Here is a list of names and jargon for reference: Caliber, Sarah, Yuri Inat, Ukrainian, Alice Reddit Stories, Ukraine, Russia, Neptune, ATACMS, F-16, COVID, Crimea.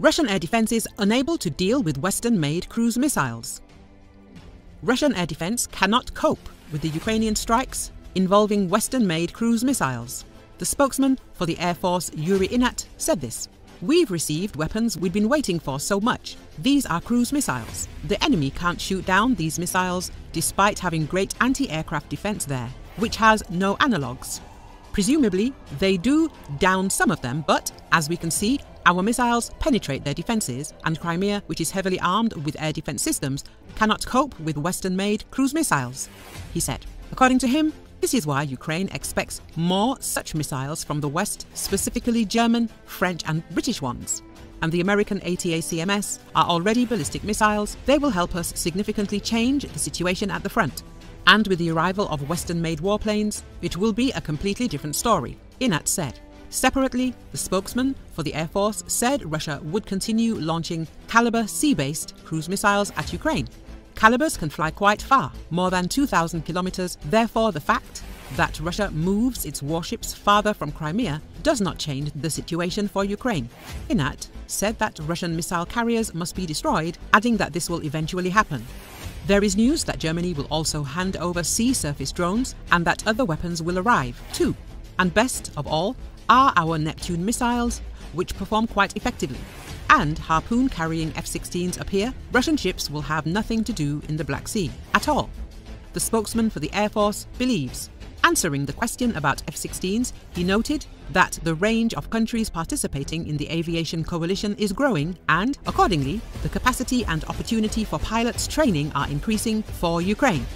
Russian air defenses unable to deal with Western-made cruise missiles. Russian air defense cannot cope with the Ukrainian strikes involving Western-made cruise missiles. The spokesman for the Air Force, Yuri Inat, said this. "We've received weapons we've been waiting for so much. These are cruise missiles. The enemy can't shoot down these missiles despite having great anti-aircraft defense there, which has no analogues. Presumably, they do down some of them, but as we can see, our missiles penetrate their defenses, and Crimea, which is heavily armed with air defense systems, cannot cope with Western-made cruise missiles," he said. According to him, this is why Ukraine expects more such missiles from the West, specifically German, French and British ones. And the American ATACMS are already ballistic missiles. They will help us significantly change the situation at the front. And with the arrival of Western-made warplanes, it will be a completely different story, Inat said. Separately, the spokesman for the Air Force said Russia would continue launching Caliber sea-based cruise missiles at Ukraine. Calibers can fly quite far, more than 2,000 kilometers. Therefore, the fact that Russia moves its warships farther from Crimea does not change the situation for Ukraine. Inat said that Russian missile carriers must be destroyed, adding that this will eventually happen. There is news that Germany will also hand over sea surface drones and that other weapons will arrive, too. And best of all are our Neptune missiles, which perform quite effectively. And harpoon-carrying F-16s appear, Russian ships will have nothing to do in the Black Sea at all. The spokesman for the Air Force believes. Answering the question about F-16s, he noted that the range of countries participating in the aviation coalition is growing and, accordingly, the capacity and opportunity for pilots training are increasing for Ukraine.